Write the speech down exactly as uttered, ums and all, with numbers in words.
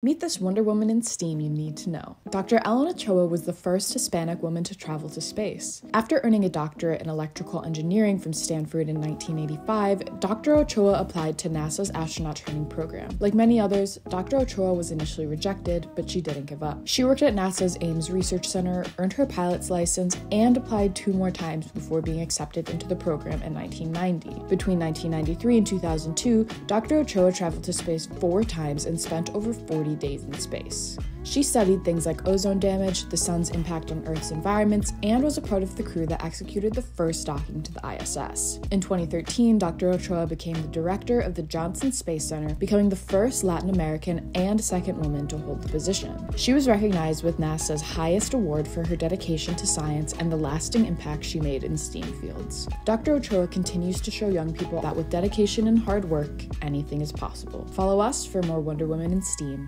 Meet this Wonder Woman in STEAM you need to know. Doctor Ellen Ochoa was the first Hispanic woman to travel to space. After earning a doctorate in electrical engineering from Stanford in nineteen eighty-five, Doctor Ochoa applied to NASA's astronaut training program. Like many others, Doctor Ochoa was initially rejected, but she didn't give up. She worked at NASA's Ames Research Center, earned her pilot's license, and applied two more times before being accepted into the program in nineteen ninety. Between nineteen ninety-three and two thousand two, Doctor Ochoa traveled to space four times and spent over forty days in space. She studied things like ozone damage, the sun's impact on Earth's environments, and was a part of the crew that executed the first docking to the I S S. In twenty thirteen, Doctor Ochoa became the director of the Johnson Space Center, becoming the first Latin American and second woman to hold the position. She was recognized with NASA's highest award for her dedication to science and the lasting impact she made in STEAM fields. Doctor Ochoa continues to show young people that with dedication and hard work, anything is possible. Follow us for more Wonder Woman in STEAM.